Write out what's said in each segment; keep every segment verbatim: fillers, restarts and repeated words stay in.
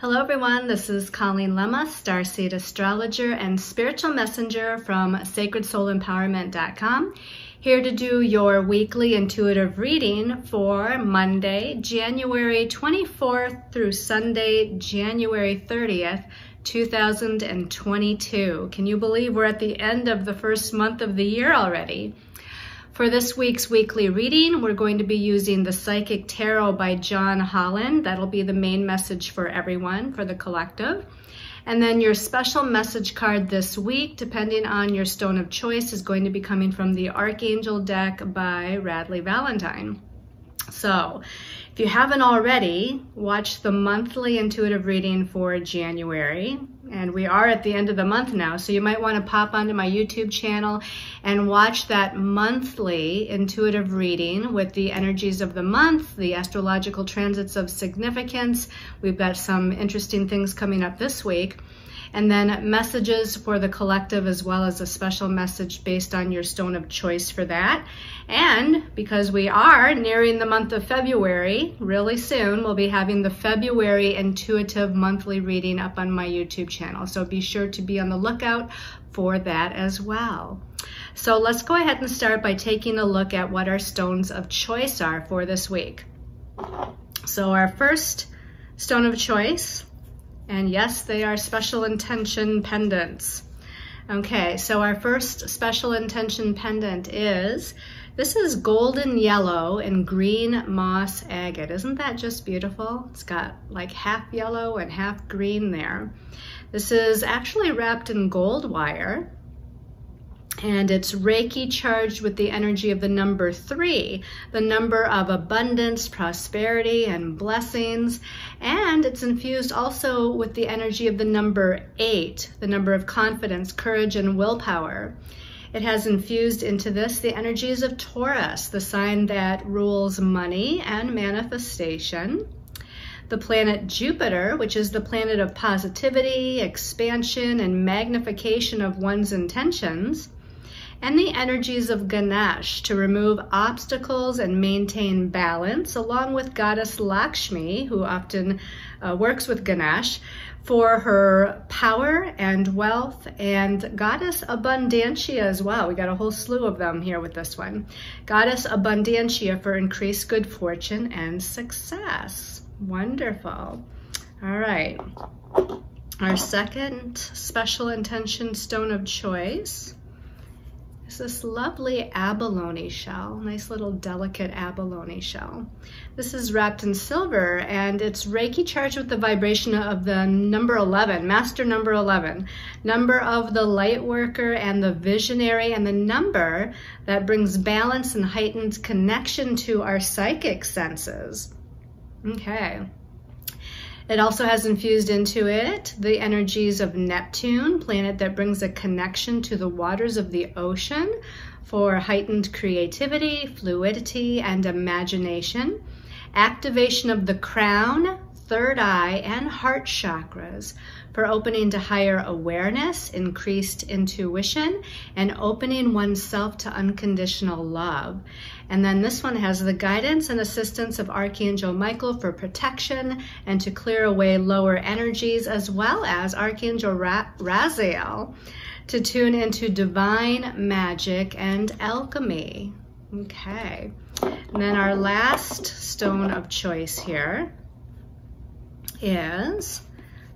Hello everyone, this is Colleen Lemma, Starseed Astrologer and Spiritual Messenger from Sacred Soul Empowerment dot com, here to do your weekly intuitive reading for Monday, January twenty-fourth through Sunday, January thirtieth, two thousand twenty-two. Can you believe we're at the end of the first month of the year already? For this week's weekly reading, we're going to be using the Psychic Tarot by John Holland. That'll be the main message for everyone, for the collective. And then your special message card this week, depending on your stone of choice, is going to be coming from the Archangel deck by Radley Valentine. So if you haven't already, watch the monthly intuitive reading for January. And we are at the end of the month now, so you might want to pop onto my YouTube channel and watch that monthly intuitive reading with the energies of the month, the astrological transits of significance. We've got some interesting things coming up this week. And then messages for the collective, as well as a special message based on your stone of choice for that. And because we are nearing the month of February, really soon, we'll be having the February intuitive monthly reading up on my YouTube channel. So be sure to be on the lookout for that as well. So let's go ahead and start by taking a look at what our stones of choice are for this week. So our first stone of choice, and yes, they are special intention pendants. Okay, so our first special intention pendant is, this is golden yellow and green moss agate. Isn't that just beautiful? It's got like half yellow and half green there. This is actually wrapped in gold wire, and it's Reiki charged with the energy of the number three, the number of abundance, prosperity, and blessings. And it's infused also with the energy of the number eight, the number of confidence, courage, and willpower. It has infused into this the energies of Taurus, the sign that rules money and manifestation. The planet Jupiter, which is the planet of positivity, expansion, and magnification of one's intentions. And the energies of Ganesh to remove obstacles and maintain balance, along with goddess Lakshmi, who often uh, works with Ganesh, for her power and wealth, and goddess Abundantia as well. We got a whole slew of them here with this one. Goddess Abundantia for increased good fortune and success. Wonderful. All right. Our second special intention stone of choice. It's this lovely abalone shell, nice little delicate abalone shell. This is wrapped in silver, and it's Reiki charged with the vibration of the number eleven, master number eleven, number of the light worker and the visionary, and the number that brings balance and heightens connection to our psychic senses. Okay. It also has infused into it the energies of Neptune, planet that brings a connection to the waters of the ocean for heightened creativity, fluidity, and imagination. Activation of the crown, third eye, and heart chakras for opening to higher awareness, increased intuition, and opening oneself to unconditional love. And then this one has the guidance and assistance of Archangel Michael for protection and to clear away lower energies, as well as Archangel Raziel to tune into divine magic and alchemy. Okay, and then our last stone of choice here is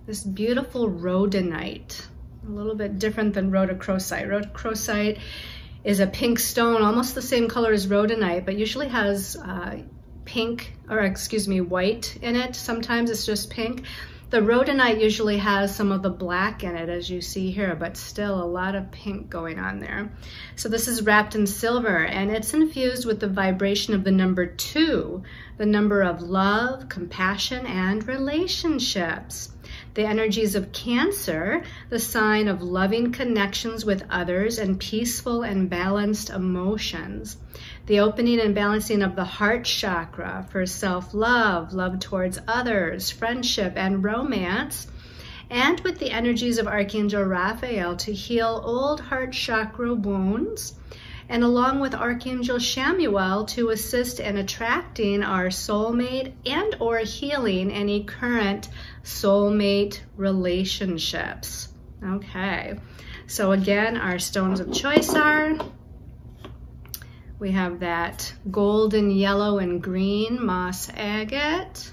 this beautiful rhodonite. A little bit different than rhodochrosite. Rhodochrosite is a pink stone, almost the same color as rhodonite, but usually has uh, pink, or excuse me, white in it. Sometimes it's just pink. The rhodonite usually has some of the black in it, as you see here, but still a lot of pink going on there. So this is wrapped in silver, and it's infused with the vibration of the number two, the number of love, compassion, and relationships. The energies of Cancer, the sign of loving connections with others and peaceful and balanced emotions. The opening and balancing of the heart chakra for self-love, love towards others, friendship, and romance. And with the energies of Archangel Raphael to heal old heart chakra wounds and along with Archangel Shemuel to assist in attracting our soulmate and or healing any current soulmate relationships. Okay, so again, our stones of choice are, we have that golden yellow and green moss agate.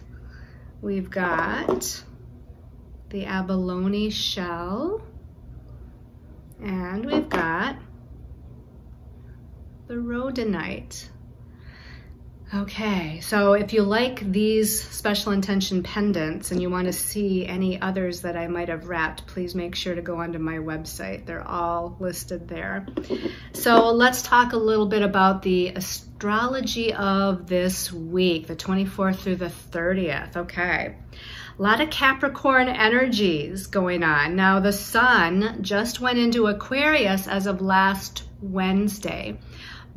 We've got the abalone shell, and we've got the rhodonite. Okay, so if you like these special intention pendants and you want to see any others that I might have wrapped, please make sure to go onto my website. They're all listed there. So let's talk a little bit about the astrology of this week, the twenty-fourth through the thirtieth. Okay. A lot of Capricorn energies going on. Now the Sun just went into Aquarius as of last Wednesday,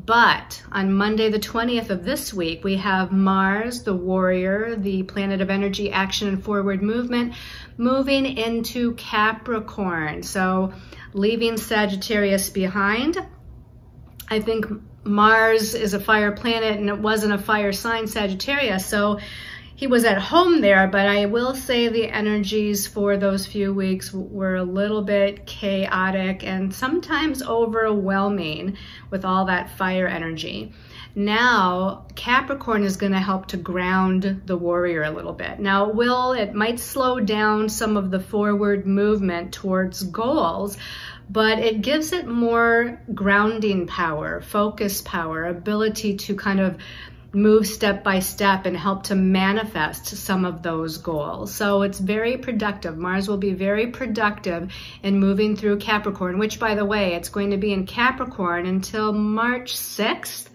but on Monday the twentieth of this week, we have Mars, the warrior, the planet of energy, action, and forward movement, moving into Capricorn. So leaving Sagittarius behind. I think Mars is a fire planet and it wasn't a fire sign, Sagittarius. So he was at home there, but I will say the energies for those few weeks were a little bit chaotic and sometimes overwhelming with all that fire energy. Now, Capricorn is going to help to ground the warrior a little bit. Now, it will, it might slow down some of the forward movement towards goals, but it gives it more grounding power, focus power, ability to kind of move step by step and help to manifest some of those goals. So it's very productive. Mars will be very productive in moving through Capricorn, which, by the way, it's going to be in Capricorn until March sixth.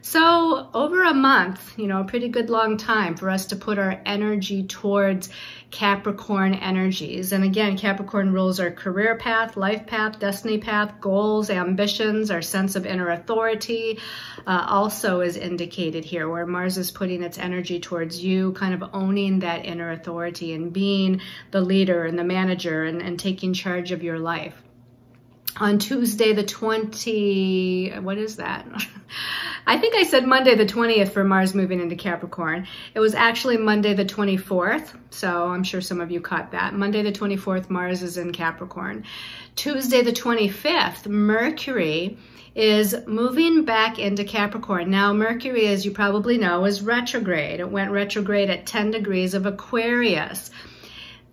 So over a month, you know, a pretty good long time for us to put our energy towards Capricorn energies. And again, Capricorn rules our career path, life path, destiny path, goals, ambitions, our sense of inner authority, uh, also is indicated here, where Mars is putting its energy towards you kind of owning that inner authority and being the leader and the manager and, and taking charge of your life. On Tuesday the twentieth, what is that? I think I said Monday the twentieth for Mars moving into Capricorn. It was actually Monday the twenty-fourth, so I'm sure some of you caught that. Monday the twenty-fourth, Mars is in Capricorn. Tuesday the twenty-fifth, Mercury is moving back into Capricorn. Now Mercury, as you probably know, is retrograde. It went retrograde at ten degrees of Aquarius.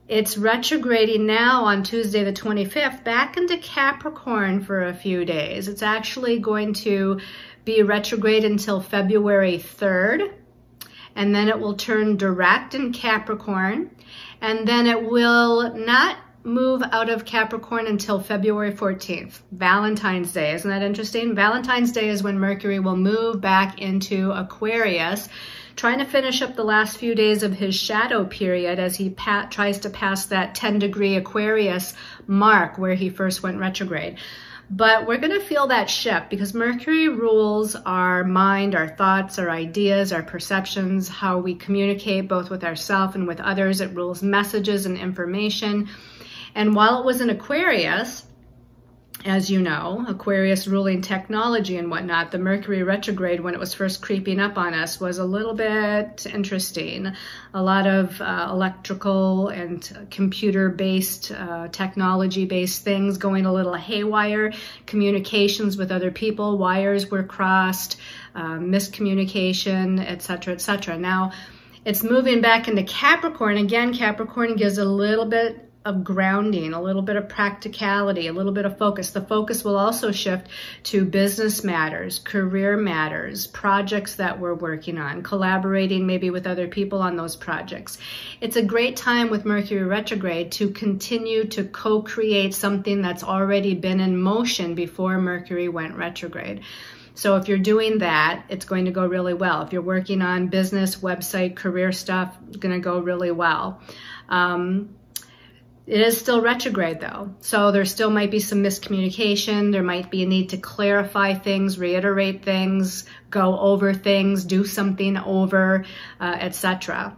It's retrograding now on Tuesday the twenty-fifth back into Capricorn for a few days. It's actually going to be retrograde until February third, and then it will turn direct in Capricorn, and then it will not move out of Capricorn until February fourteenth, Valentine's Day. Isn't that interesting? Valentine's Day is when Mercury will move back into Aquarius, trying to finish up the last few days of his shadow period as he pa tries to pass that ten degree Aquarius mark where he first went retrograde. But we're going to feel that shift because Mercury rules our mind, our thoughts, our ideas, our perceptions, how we communicate both with ourselves and with others. It rules messages and information. And while it was in Aquarius, as you know, Aquarius ruling technology and whatnot, the Mercury retrograde, when it was first creeping up on us, was a little bit interesting. A lot of uh, electrical and computer-based, uh, technology-based things going a little haywire. Communications with other people, wires were crossed, uh, miscommunication, et cetera, et cetera. Now, it's moving back into Capricorn. Again, Capricorn gives a little bit of grounding, a little bit of practicality, a little bit of focus. The focus will also shift to business matters, career matters, projects that we're working on, collaborating maybe with other people on those projects. It's a great time with Mercury retrograde to continue to co-create something that's already been in motion before Mercury went retrograde. So if you're doing that, it's going to go really well. If you're working on business, website, career stuff, it's going to go really well. Um, It is still retrograde though, so there still might be some miscommunication. There might be a need to clarify things, reiterate things, go over things, do something over, uh, et cetera.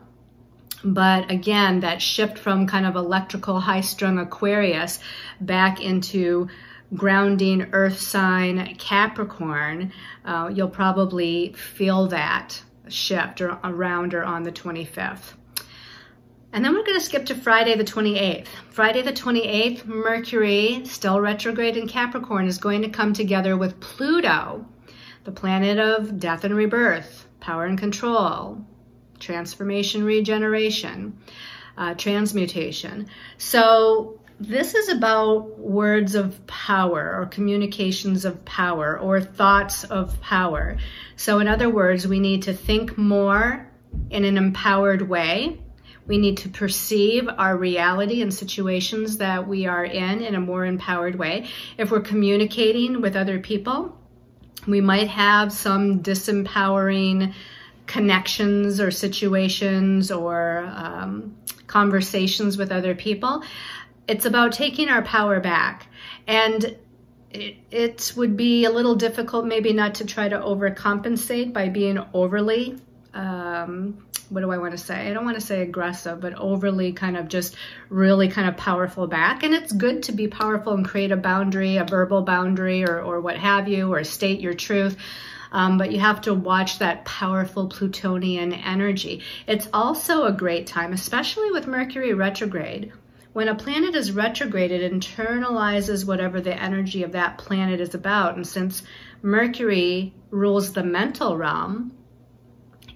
But again, that shift from kind of electrical high-strung Aquarius back into grounding earth sign Capricorn, uh, you'll probably feel that shift or around or on the twenty-fifth. And then we're going to skip to Friday the twenty-eighth. Friday the twenty-eighth, Mercury, still retrograde in Capricorn, is going to come together with Pluto, the planet of death and rebirth, power and control, transformation, regeneration, uh, transmutation. So this is about words of power or communications of power or thoughts of power. So in other words, we need to think more in an empowered way. We need to perceive our reality and situations that we are in in a more empowered way. If we're communicating with other people, we might have some disempowering connections or situations or um, conversations with other people. It's about taking our power back. And it, it would be a little difficult maybe not to try to overcompensate by being overly um what do I want to say? I don't want to say aggressive, but overly kind of just really kind of powerful back. And it's good to be powerful and create a boundary, a verbal boundary or, or what have you, or state your truth. Um, but you have to watch that powerful Plutonian energy. It's also a great time, especially with Mercury retrograde. When a planet is retrograde, it internalizes whatever the energy of that planet is about. And since Mercury rules the mental realm,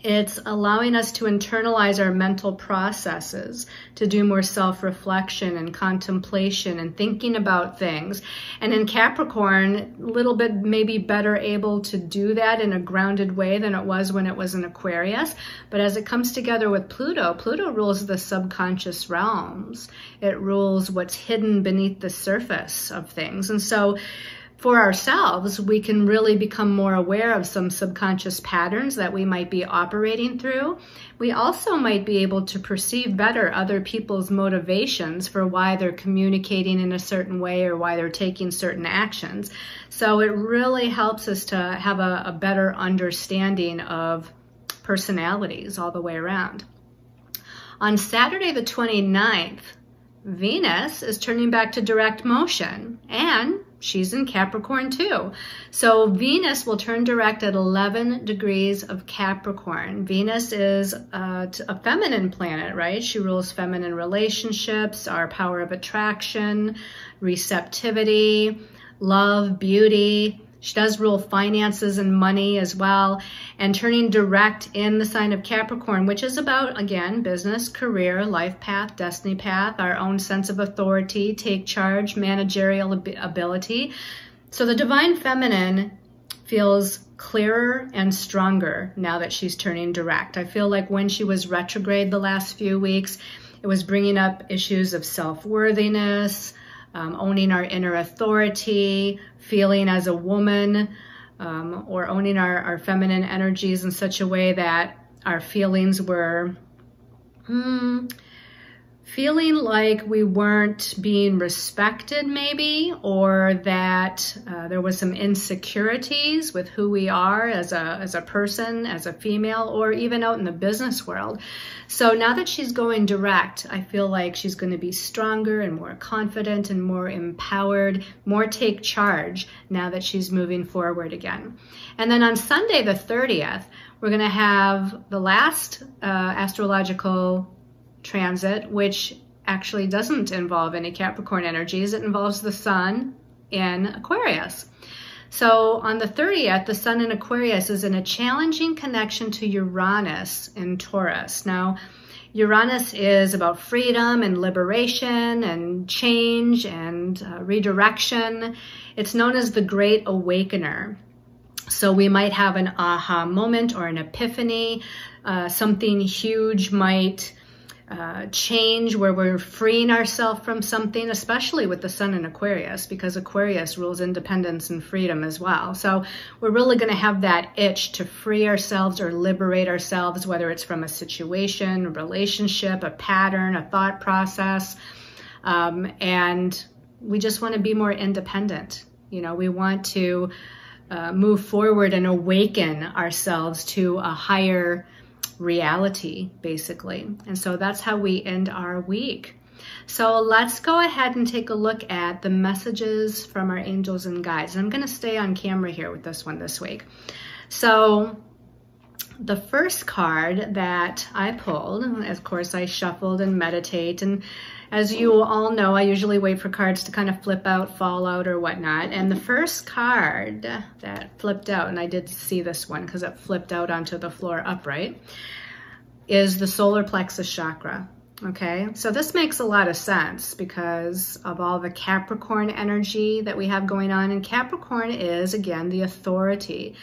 it's allowing us to internalize our mental processes, to do more self-reflection and contemplation and thinking about things. And in Capricorn, a little bit maybe better able to do that in a grounded way than it was when it was in Aquarius. But as it comes together with Pluto, Pluto rules the subconscious realms. It rules what's hidden beneath the surface of things. And so for ourselves, we can really become more aware of some subconscious patterns that we might be operating through. We also might be able to perceive better other people's motivations for why they're communicating in a certain way or why they're taking certain actions. So it really helps us to have a, a better understanding of personalities all the way around. On Saturday the twenty-ninth, Venus is turning back to direct motion, and she's in Capricorn too. So Venus will turn direct at eleven degrees of Capricorn. Venus is a, a feminine planet, right? She rules feminine relationships, our power of attraction, receptivity, love, beauty. She does rule finances and money as well. And turning direct in the sign of Capricorn, which is about, again, business, career, life path, destiny path, our own sense of authority, take charge, managerial ability. So the divine feminine feels clearer and stronger now that she's turning direct. I feel like when she was retrograde the last few weeks, it was bringing up issues of self-worthiness, Um, owning our inner authority, feeling as a woman, um, or owning our, our feminine energies in such a way that our feelings were hmm, feeling like we weren't being respected maybe, or that uh, there was some insecurities with who we are as a, as a person, as a female, or even out in the business world. So now that she's going direct, I feel like she's going to be stronger and more confident and more empowered, more take charge now that she's moving forward again. And then on Sunday the thirtieth, we're going to have the last uh, astrological transit, which actually doesn't involve any Capricorn energies. It involves the Sun in Aquarius. So on the thirtieth, the Sun in Aquarius is in a challenging connection to Uranus in Taurus. Now, Uranus is about freedom and liberation and change and uh, redirection. It's known as the Great Awakener. So we might have an aha moment or an epiphany. Uh, something huge might Uh, change where we're freeing ourselves from something, especially with the Sun in Aquarius, because Aquarius rules independence and freedom as well. So we're really going to have that itch to free ourselves or liberate ourselves, whether it's from a situation, a relationship, a pattern, a thought process. Um, and we just want to be more independent. You know, we want to uh, move forward and awaken ourselves to a higher reality, basically. And so that's how we end our week. So let's go ahead and take a look at the messages from our angels and guides. And I'm going to stay on camera here with this one this week. So the first card that I pulled, and of course I shuffled and meditate, and as you all know, I usually wait for cards to kind of flip out, fall out, or whatnot. And the first card that flipped out, and I did see this one because it flipped out onto the floor upright, is the solar plexus chakra. Okay, so this makes a lot of sense because of all the Capricorn energy that we have going on. And Capricorn is, again, the authority.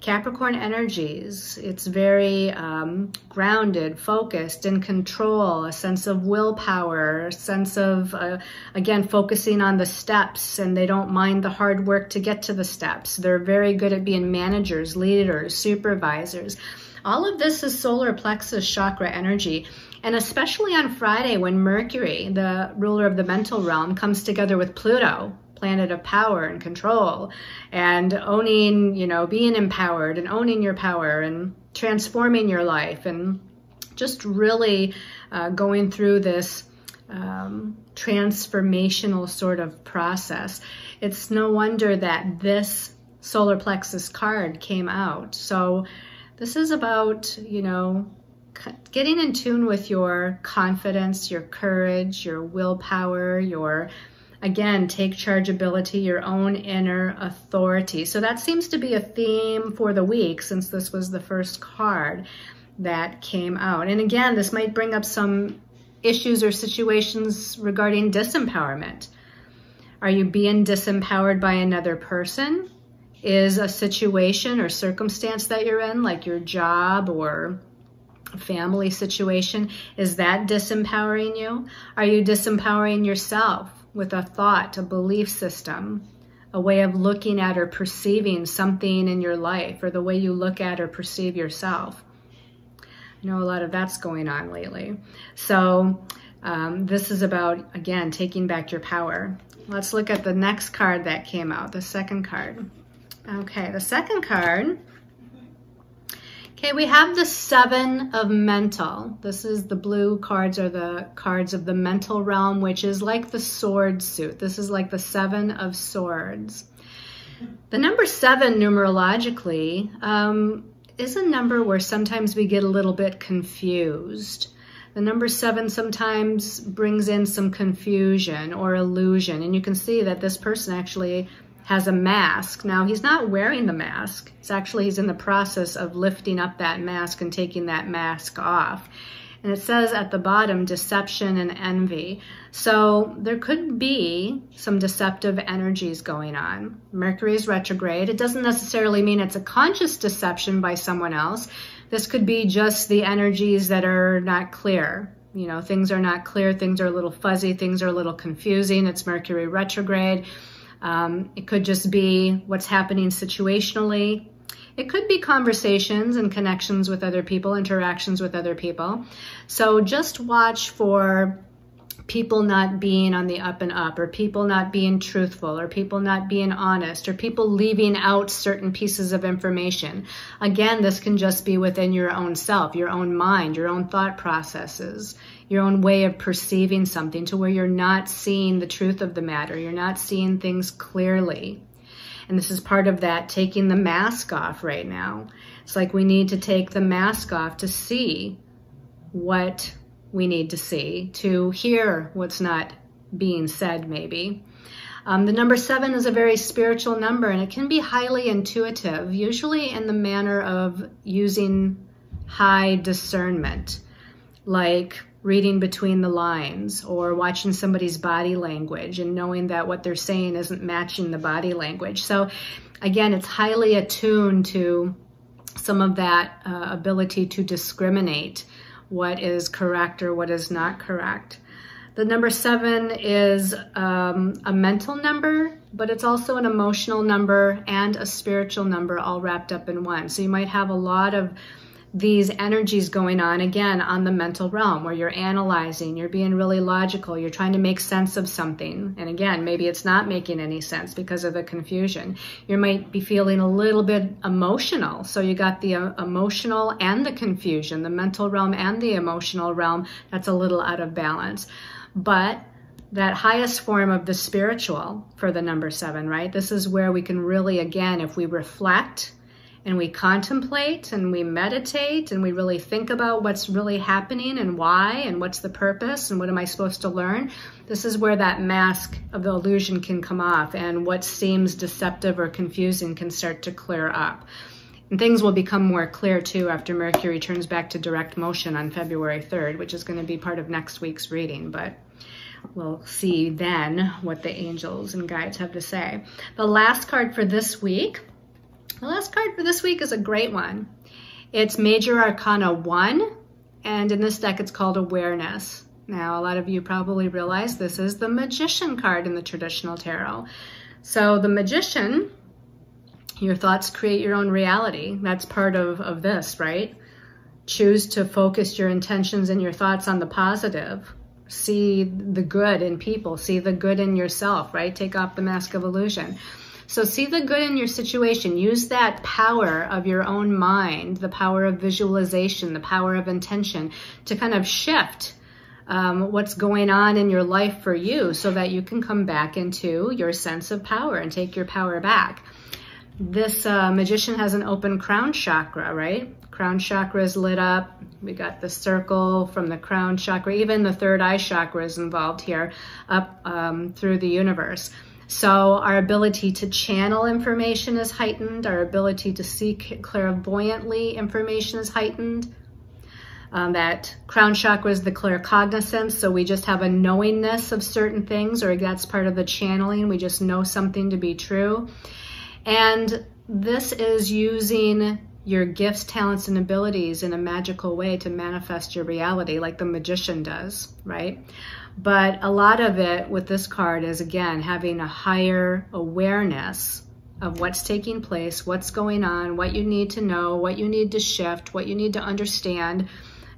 Capricorn energies, it's very um, grounded, focused, in control, a sense of willpower, a sense of, uh, again, focusing on the steps, and they don't mind the hard work to get to the steps. They're very good at being managers, leaders, supervisors. All of this is solar plexus chakra energy. And especially on Friday when Mercury, the ruler of the mental realm, comes together with Pluto, planet of power and control and owning, you know, being empowered and owning your power and transforming your life and just really uh, going through this um, transformational sort of process. It's no wonder that this solar plexus card came out. So this is about, you know, getting in tune with your confidence, your courage, your willpower, your, again, take chargeability, your own inner authority. So that seems to be a theme for the week, since this was the first card that came out. And again, this might bring up some issues or situations regarding disempowerment. Are you being disempowered by another person? Is a situation or circumstance that you're in, like your job or family situation, is that disempowering you? Are you disempowering yourself with a thought, a belief system, a way of looking at or perceiving something in your life, or the way you look at or perceive yourself? I know a lot of that's going on lately. So um, this is about, again, taking back your power. Let's look at the next card that came out, the second card. Okay, the second card. Okay, we have the seven of mental. This is the blue cards are the cards of the mental realm, which is like the sword suit. This is like the seven of swords. The number seven numerologically um, is a number where sometimes we get a little bit confused. The number seven sometimes brings in some confusion or illusion. And you can see that this person actually has a mask. Now, he's not wearing the mask. It's actually, he's in the process of lifting up that mask and taking that mask off. And it says at the bottom, deception and envy. So there could be some deceptive energies going on. Mercury is retrograde. It doesn't necessarily mean it's a conscious deception by someone else. This could be just the energies that are not clear. You know, things are not clear. Things are a little fuzzy. Things are a little confusing. It's Mercury retrograde. Um, it could just be what's happening situationally. It could be conversations and connections with other people, interactions with other people. So just watch for people not being on the up and up, or people not being truthful, or people not being honest, or people leaving out certain pieces of information. Again, this can just be within your own self, your own mind, your own thought processes, your own way of perceiving something, to where you're not seeing the truth of the matter. You're not seeing things clearly. And this is part of that taking the mask off right now. It's like we need to take the mask off to see what we need to see, to hear what's not being said maybe. Um, the number seven is a very spiritual number, and it can be highly intuitive, usually in the manner of using high discernment, like reading between the lines or watching somebody's body language and knowing that what they're saying isn't matching the body language. So again, it's highly attuned to some of that uh, ability to discriminate what is correct or what is not correct. The number seven is um, a mental number, but it's also an emotional number and a spiritual number all wrapped up in one. So you might have a lot of these energies going on, again, on the mental realm, where you're analyzing, you're being really logical, you're trying to make sense of something. And again, maybe it's not making any sense because of the confusion. You might be feeling a little bit emotional. So you got the uh, emotional and the confusion, the mental realm and the emotional realm. That's a little out of balance. but that highest form of the spiritual for the number seven, right? This is where we can really, again, if we reflect and we contemplate and we meditate and we really think about what's really happening and why and what's the purpose and what am I supposed to learn, this is where that mask of the illusion can come off and what seems deceptive or confusing can start to clear up. And things will become more clear too after Mercury turns back to direct motion on February third, which is going to be part of next week's reading, but we'll see then what the angels and guides have to say. The last card for this week, the last card for this week is a great one. It's Major Arcana one, and in this deck it's called Awareness. Now, a lot of you probably realize this is the Magician card in the traditional tarot. So the Magician, your thoughts create your own reality. That's part of, of this, right? Choose to focus your intentions and your thoughts on the positive. See the good in people, see the good in yourself, right? Take off the mask of illusion. So see the good in your situation. Use that power of your own mind, the power of visualization, the power of intention to kind of shift um, what's going on in your life for you so that you can come back into your sense of power and take your power back. This uh, Magician has an open crown chakra, right? Crown chakra is lit up. We got the circle from the crown chakra. Even the third eye chakra is involved here up um, through the universe. So our ability to channel information is heightened. Our ability to see clairvoyantly information is heightened. Um, that crown chakra is the claircognizance, so we just have a knowingness of certain things, or that's part of the channeling. We just know something to be true. And this is using your gifts, talents, and abilities in a magical way to manifest your reality like the Magician does, right? But a lot of it with this card is, again, having a higher awareness of what's taking place, what's going on, what you need to know, what you need to shift, what you need to understand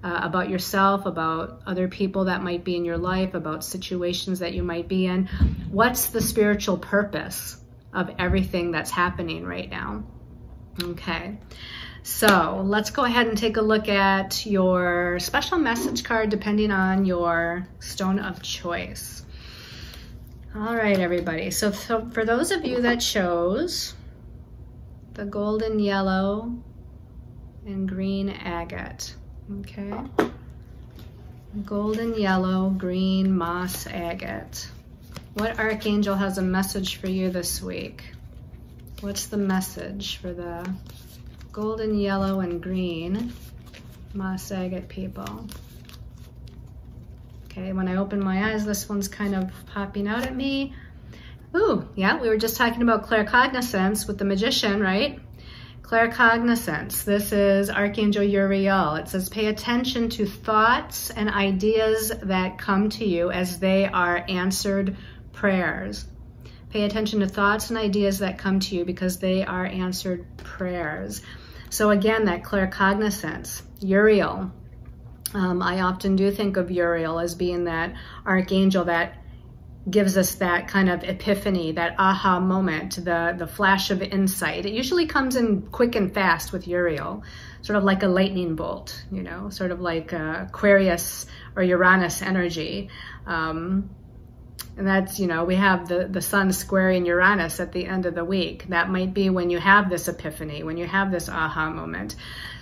uh, about yourself, about other people that might be in your life, about situations that you might be in. What's the spiritual purpose of everything that's happening right now? Okay, so let's go ahead and take a look at your special message card depending on your stone of choice. All right, everybody. So, so for those of you that chose the golden yellow and green agate, okay, golden yellow, green moss agate, what archangel has a message for you this week? What's the message for the golden, yellow, and green moss agate people? Okay, when I open my eyes, this one's kind of popping out at me. Ooh, yeah, we were just talking about claircognizance with the Magician, right? Claircognizance. This is Archangel Uriel. It says, pay attention to thoughts and ideas that come to you as they are answered prayers. Pay attention to thoughts and ideas that come to you because they are answered prayers. So again, that claircognizance, Uriel. Um, I often do think of Uriel as being that archangel that gives us that kind of epiphany, that aha moment, the, the flash of insight. It usually comes in quick and fast with Uriel, sort of like a lightning bolt, you know, sort of like uh, Aquarius or Uranus energy. Um, And that's, you know, we have the, the sun squaring Uranus at the end of the week. That might be when you have this epiphany, when you have this aha moment.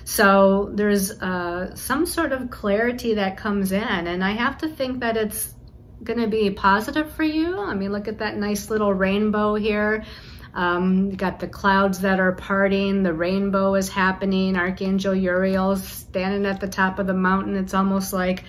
So there's uh, some sort of clarity that comes in. And I have to think that it's going to be positive for you. I mean, look at that nice little rainbow here. Um, you got the clouds that are parting. The rainbow is happening. Archangel Uriel's standing at the top of the mountain. It's almost like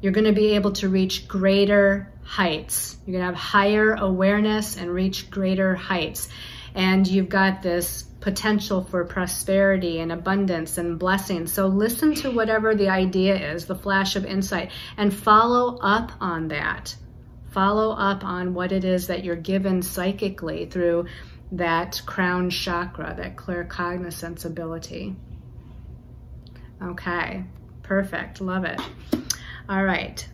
you're going to be able to reach greater heights. You're going to have higher awareness and reach greater heights. And you've got this potential for prosperity and abundance and blessing. So listen to whatever the idea is, the flash of insight, and follow up on that. Follow up on what it is that you're given psychically through that crown chakra, that claircognizance ability. Okay, perfect. Love it. All right,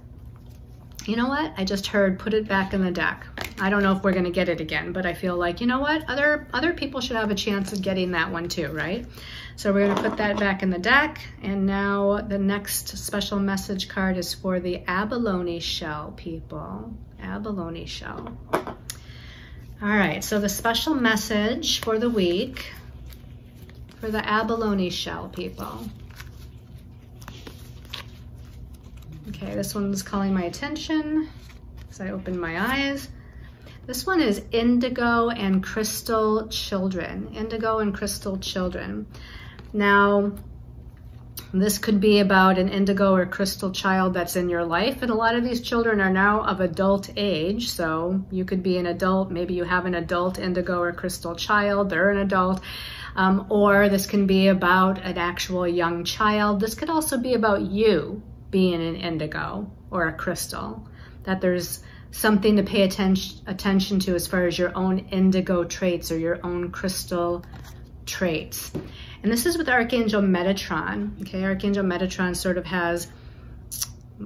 You know what? I just heard, put it back in the deck. I don't know if we're going to get it again, but I feel like, you know what? Other, other people should have a chance of getting that one too, right? So we're going to put that back in the deck. And now the next special message card is for the abalone shell, people. Abalone shell. All right, so the special message for the week for the abalone shell, people. Okay, this one's calling my attention because I opened my eyes. This one is indigo and crystal children. Indigo and crystal children. Now, this could be about an indigo or crystal child that's in your life. And a lot of these children are now of adult age. So you could be an adult. Maybe you have an adult indigo or crystal child. They're an adult. Um, or this can be about an actual young child. This could also be about you being an indigo or a crystal. That there's something to pay attention attention to as far as your own indigo traits or your own crystal traits. And this is with Archangel Metatron. Okay, Archangel Metatron sort of has,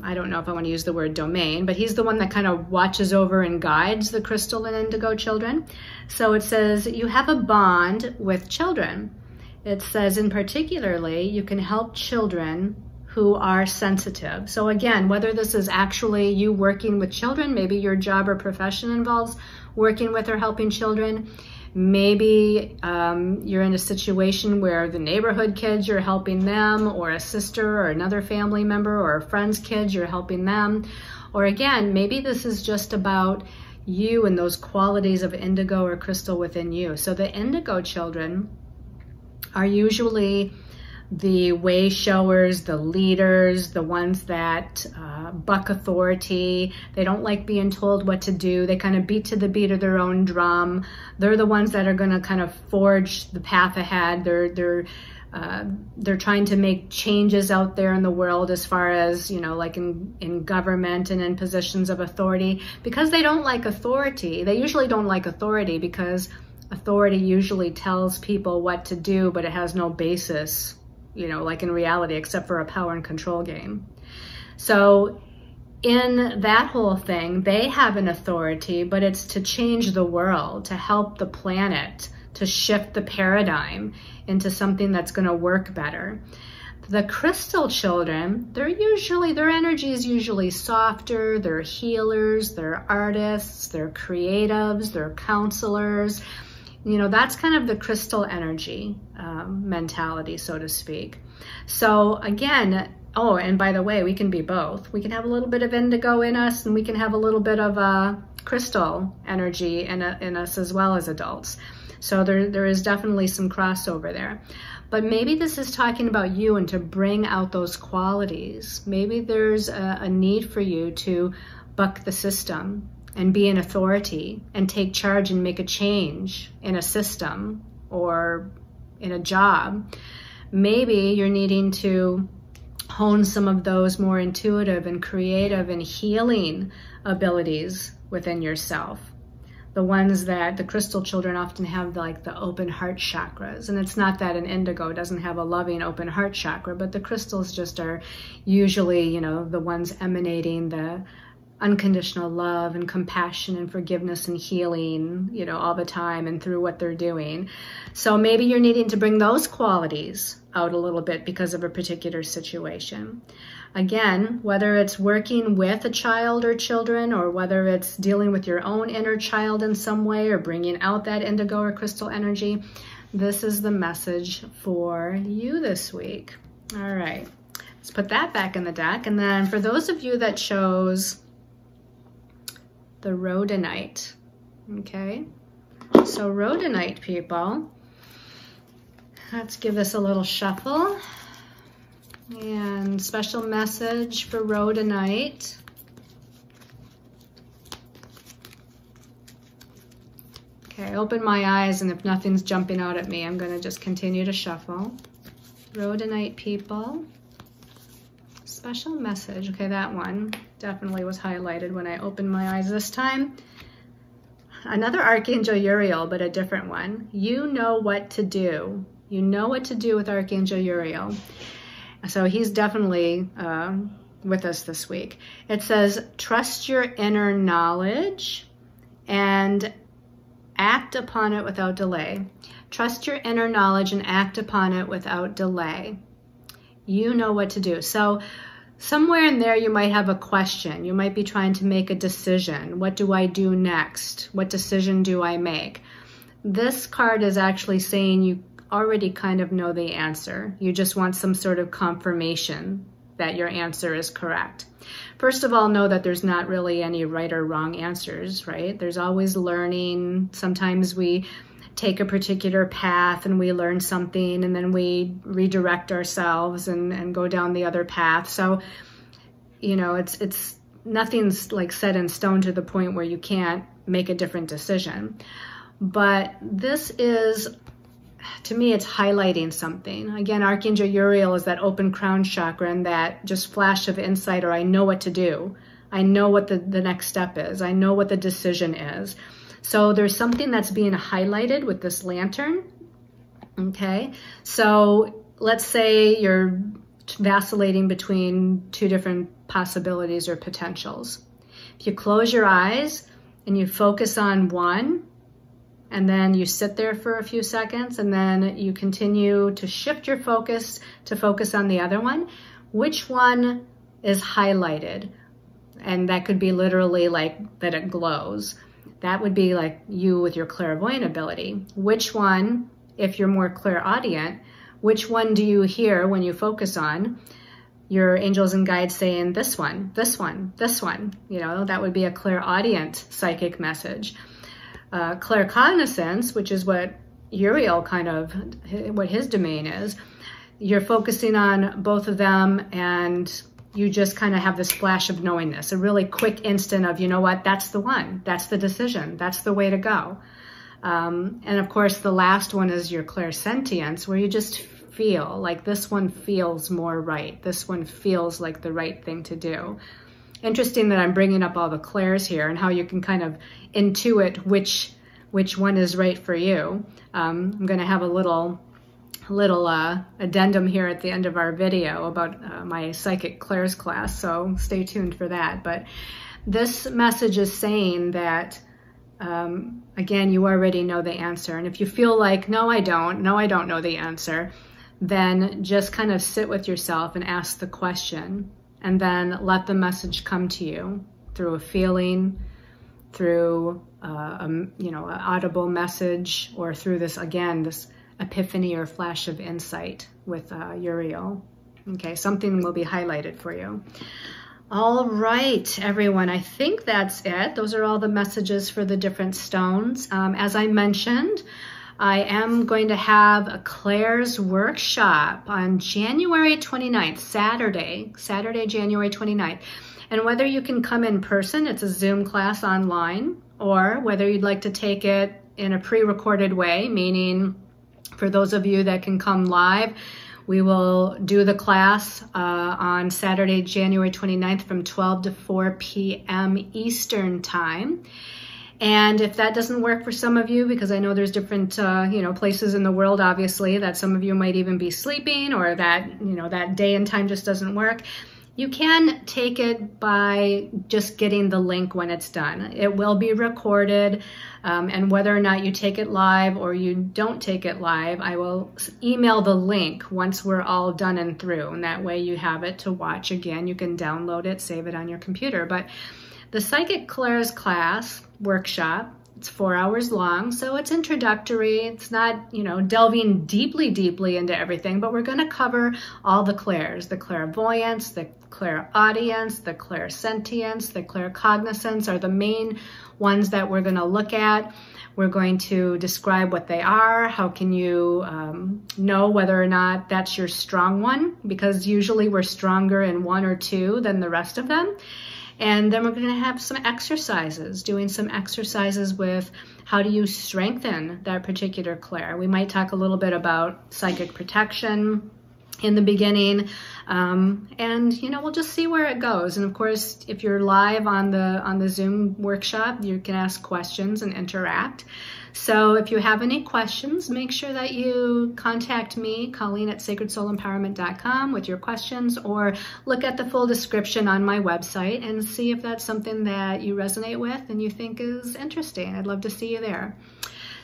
I don't know if I want to use the word domain, but he's the one that kind of watches over and guides the crystal and indigo children. So it says, you have a bond with children. It says, in particularly, you can help children who are sensitive. So again, whether this is actually you working with children, maybe your job or profession involves working with or helping children. Maybe um, you're in a situation where the neighborhood kids, you're helping them, or a sister or another family member or a friend's kids, you're helping them. Or again, maybe this is just about you and those qualities of indigo or crystal within you. So the indigo children are usually the way showers, the leaders, the ones that uh, buck authority. They don't like being told what to do. They kind of beat to the beat of their own drum. They're the ones that are going to kind of forge the path ahead. They're they're uh, they're trying to make changes out there in the world as far as, you know, like in in government and in positions of authority, because they don't like authority. They usually don't like authority because authority usually tells people what to do, but it has no basis, you know, like in reality, except for a power and control game. So in that whole thing, they have an authority, but it's to change the world, to help the planet, to shift the paradigm into something that's going to work better. The crystal children, they're usually, their energy is usually softer. They're healers, they're artists, they're creatives, they're counselors. You know, that's kind of the crystal energy um, mentality, so to speak. So again, oh, and by the way, we can be both. We can have a little bit of indigo in us, and we can have a little bit of uh, crystal energy in, a, in us as well as adults. So there, there is definitely some crossover there. But maybe this is talking about you and to bring out those qualities. Maybe there's a, a need for you to buck the system and be an authority and take charge and make a change in a system or in a job. Maybe you're needing to hone some of those more intuitive and creative and healing abilities within yourself. The ones that the crystal children often have, like the open heart chakras. And it's not that an indigo doesn't have a loving open heart chakra, but the crystals just are usually, you know, the ones emanating the unconditional love and compassion and forgiveness and healing, you know, all the time and through what they're doing. So maybe you're needing to bring those qualities out a little bit because of a particular situation. Again, whether it's working with a child or children, or whether it's dealing with your own inner child in some way or bringing out that indigo or crystal energy, this is the message for you this week. All right, let's put that back in the deck. And then for those of you that chose the rhodonite, okay? So rhodonite, people, let's give this a little shuffle. And special message for rhodonite. Okay, I open my eyes, and if nothing's jumping out at me, I'm gonna just continue to shuffle. Rhodonite, people. Special message. Okay, that one definitely was highlighted when I opened my eyes this time. Another Archangel Uriel, but a different one. You know what to do. You know what to do with Archangel Uriel. So he's definitely uh, with us this week. It says, trust your inner knowledge and act upon it without delay. Trust your inner knowledge and act upon it without delay. You know what to do. So somewhere in there, you might have a question. You might be trying to make a decision. What do I do next? What decision do I make? This card is actually saying you already kind of know the answer. You just want some sort of confirmation that your answer is correct. First of all, know that there's not really any right or wrong answers, right? There's always learning. Sometimes we take a particular path and we learn something and then we redirect ourselves and, and go down the other path. So, you know, it's it's nothing's like set in stone to the point where you can't make a different decision. But this is, to me, it's highlighting something. Again, Archangel Uriel is that open crown chakra and that just flash of insight, or I know what to do. I know what the, the next step is. I know what the decision is. So there's something that's being highlighted with this lantern, okay? So let's say you're vacillating between two different possibilities or potentials. If you close your eyes and you focus on one, and then you sit there for a few seconds, and then you continue to shift your focus to focus on the other one, which one is highlighted? And that could be literally like that it glows. That would be like you with your clairvoyant ability. Which one, if you're more clairaudient, which one do you hear when you focus on? Your angels and guides saying this one, this one, this one. You know, that would be a clairaudient psychic message. Uh, claircognizance, which is what Uriel kind of, what his domain is, you're focusing on both of them and you just kind of have this flash of knowingness, a really quick instant of, you know what, that's the one, that's the decision, that's the way to go. Um, and of course, the last one is your clairsentience, where you just feel like this one feels more right. This one feels like the right thing to do. Interesting that I'm bringing up all the clairs here and how you can kind of intuit which which one is right for you. Um, I'm gonna have a little little uh, addendum here at the end of our video about uh, my psychic clairs class, so stay tuned for that. But this message is saying that, um, again, you already know the answer. And if you feel like, no, I don't, no, I don't know the answer, then just kind of sit with yourself and ask the question, and then let the message come to you through a feeling, through uh, a, you know, an audible message, or through this, again, this epiphany or flash of insight with uh, Uriel. Okay, something will be highlighted for you. All right, everyone, I think that's it. Those are all the messages for the different stones. Um, as I mentioned, I am going to have a Claire's workshop on January twenty-ninth, Saturday, Saturday, January twenty-ninth. And whether you can come in person, it's a Zoom class online, or whether you'd like to take it in a pre-recorded way, meaning for those of you that can come live, we will do the class uh, on Saturday, January twenty-ninth from twelve to four P M Eastern Time. And if that doesn't work for some of you, because I know there's different, uh, you know, places in the world, obviously, that some of you might even be sleeping, or that, you know, that day and time just doesn't work, you can take it by just getting the link when it's done. It will be recorded, um, and whether or not you take it live or you don't take it live, I will email the link once we're all done and through, and that way you have it to watch again. You can download it, save it on your computer. But the Psychic Clairs class workshop, it's four hours long, so it's introductory. It's not, you know, delving deeply, deeply into everything, but we're going to cover all the clairs, the clairvoyance, the clairaudience, the clairsentience, the claircognizance are the main ones that we're going to look at. We're going to describe what they are. How can you um, know whether or not that's your strong one? Because usually we're stronger in one or two than the rest of them. And then we're going to have some exercises, doing some exercises with how do you strengthen that particular clair. We might talk a little bit about psychic protection in the beginning, um, and, you know, we'll just see where it goes. And of course, if you're live on the on the Zoom workshop, you can ask questions and interact. So if you have any questions, make sure that you contact me, Colleen at Sacred Soul Empowerment dot com, with your questions, or look at the full description on my website and see if that's something that you resonate with and you think is interesting. I'd love to see you there.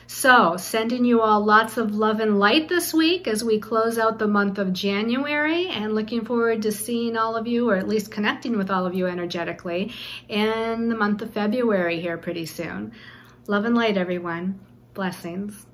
So sending you all lots of love and light this week as we close out the month of January, and looking forward to seeing all of you, or at least connecting with all of you energetically, in the month of February here pretty soon. Love and light, everyone. Blessings.